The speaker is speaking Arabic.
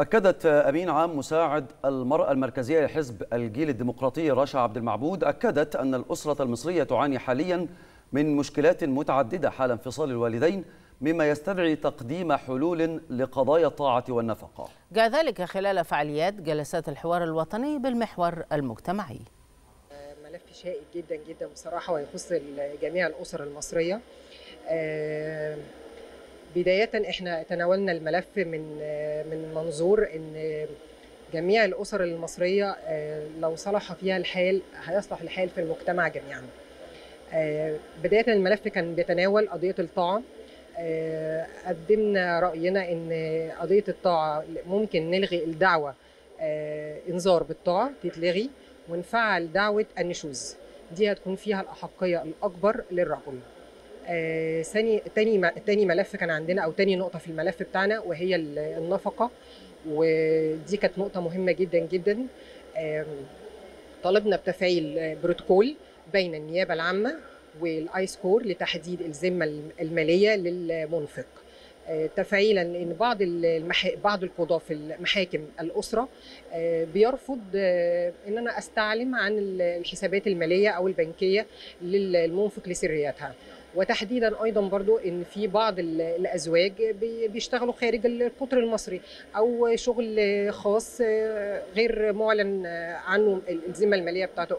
أكدت أمين عام مساعد المرأة المركزية لحزب الجيل الديمقراطي رشا عبد المعبود أكدت أن الأسرة المصرية تعاني حاليا من مشكلات متعددة حال انفصال الوالدين، مما يستدعي تقديم حلول لقضايا الطاعة والنفقة. جاء ذلك خلال فعاليات جلسات الحوار الوطني بالمحور المجتمعي. ملف شائك جدا جدا بصراحة، ويخص جميع الأسر المصرية. بداية احنا تناولنا الملف من منظور ان جميع الأسر المصرية لو صلح فيها الحال هيصلح الحال في المجتمع جميعا. بداية الملف كان بيتناول قضية الطاعة. قدمنا رأينا ان قضية الطاعة ممكن نلغي الدعوة انذار بالطاعة تتلغي، ونفعل دعوة النشوز، دي هتكون فيها الأحقية الأكبر للرجل. تاني ملف كان عندنا، او تاني نقطة في الملف بتاعنا، وهي النفقة، ودي كانت نقطة مهمة جدا جدا. طلبنا بتفعيل بروتوكول بين النيابة العامة والايس كور لتحديد الذمة المالية للمنفق، تفعيلا ان بعض القضاة في محاكم الأسرة بيرفض ان انا استعلم عن الحسابات المالية او البنكية للمنفق لسرياتها، وتحديدا ايضا برضو ان في بعض الازواج بيشتغلوا خارج القطر المصري او شغل خاص غير معلن عنه الذمة المالية بتاعته.